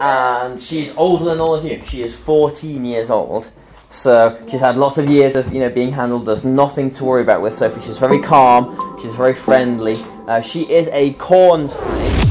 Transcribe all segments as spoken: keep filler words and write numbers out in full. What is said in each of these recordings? and she's older than all of you. She is fourteen years old, so she's had lots of years of, you know, being handled. There's nothing to worry about with Sophie. She's very calm, she's very friendly. Uh, she is a corn snake.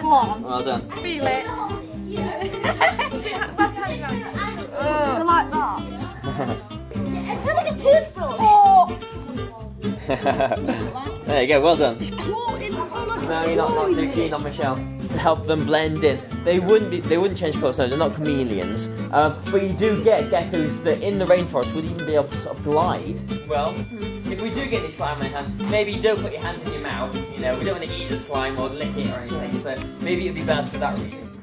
Come on. Well done. Feel it. I like that. I feel like a toothbrush. Oh. There you go, well done. It's crawling. No, you're not, not too keen on Michelle. To help them blend in. They wouldn't be, they wouldn't change colours, no, they're not chameleons. Um, but you do get geckos that in the rainforest would even be able to sort of glide. Well, if we do get any slime in your hands, maybe don't put your hands in your mouth, you know, we don't want to eat the slime or lick it or anything, so maybe it would be bad for that reason.